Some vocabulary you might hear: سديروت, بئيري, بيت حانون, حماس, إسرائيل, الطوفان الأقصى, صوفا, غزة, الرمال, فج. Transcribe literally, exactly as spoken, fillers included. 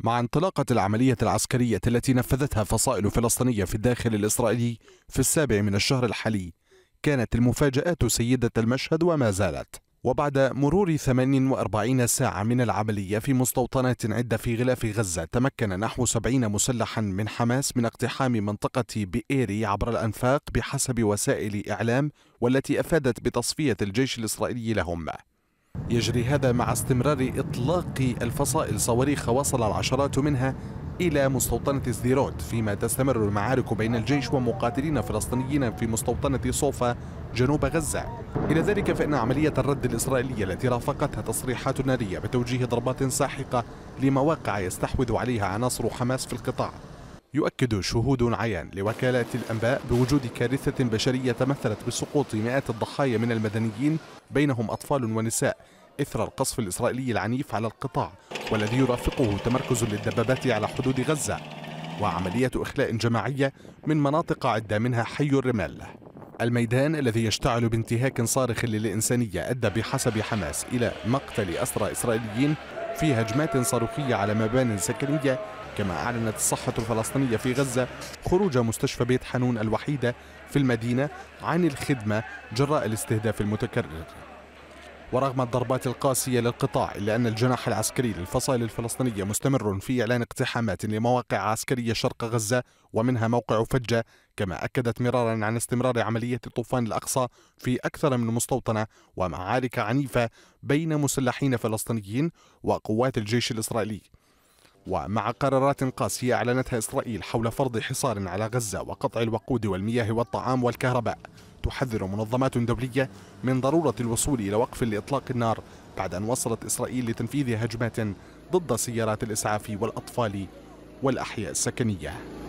مع انطلاقة العملية العسكرية التي نفذتها فصائل فلسطينية في الداخل الإسرائيلي في السابع من الشهر الحالي، كانت المفاجآت سيدة المشهد وما زالت. وبعد مرور ثمانية وأربعين ساعة من العملية في مستوطنات عدة في غلاف غزة، تمكن نحو سبعين مسلحا من حماس من اقتحام منطقة بئيري عبر الأنفاق بحسب وسائل إعلام، والتي أفادت بتصفية الجيش الإسرائيلي لهم. يجري هذا مع استمرار إطلاق الفصائل صواريخ وصل العشرات منها إلى مستوطنة سديروت، فيما تستمر المعارك بين الجيش ومقاتلين فلسطينيين في مستوطنة صوفا جنوب غزة. إلى ذلك فإن عملية الرد الإسرائيلية التي رافقتها تصريحات نارية بتوجيه ضربات ساحقة لمواقع يستحوذ عليها عناصر حماس في القطاع، يؤكد شهود عيان لوكالات الأنباء بوجود كارثة بشرية تمثلت بسقوط مئات الضحايا من المدنيين، بينهم أطفال ونساء، إثر القصف الإسرائيلي العنيف على القطاع والذي يرافقه تمركز للدبابات على حدود غزة، وعملية إخلاء جماعية من مناطق عدة منها حي الرمال. الميدان الذي يشتعل بانتهاك صارخ للإنسانية أدى بحسب حماس إلى مقتل أسرى إسرائيليين في هجمات صاروخية على مبانٍ سكنية، كما أعلنت الصحة الفلسطينية في غزة خروج مستشفى بيت حانون الوحيدة في المدينة عن الخدمة جراء الاستهداف المتكرر. ورغم الضربات القاسية للقطاع، إلا أن الجناح العسكري للفصائل الفلسطينية مستمر في إعلان اقتحامات لمواقع عسكرية شرق غزة ومنها موقع فج، كما أكدت مرارا عن استمرار عملية الطوفان الأقصى في أكثر من مستوطنة ومعارك عنيفة بين مسلحين فلسطينيين وقوات الجيش الإسرائيلي. ومع قرارات قاسية أعلنتها إسرائيل حول فرض حصار على غزة وقطع الوقود والمياه والطعام والكهرباء، تحذر منظمات دولية من ضرورة الوصول إلى وقف لإطلاق النار بعد أن وصلت إسرائيل لتنفيذ هجمات ضد سيارات الإسعاف والأطفال والأحياء السكنية.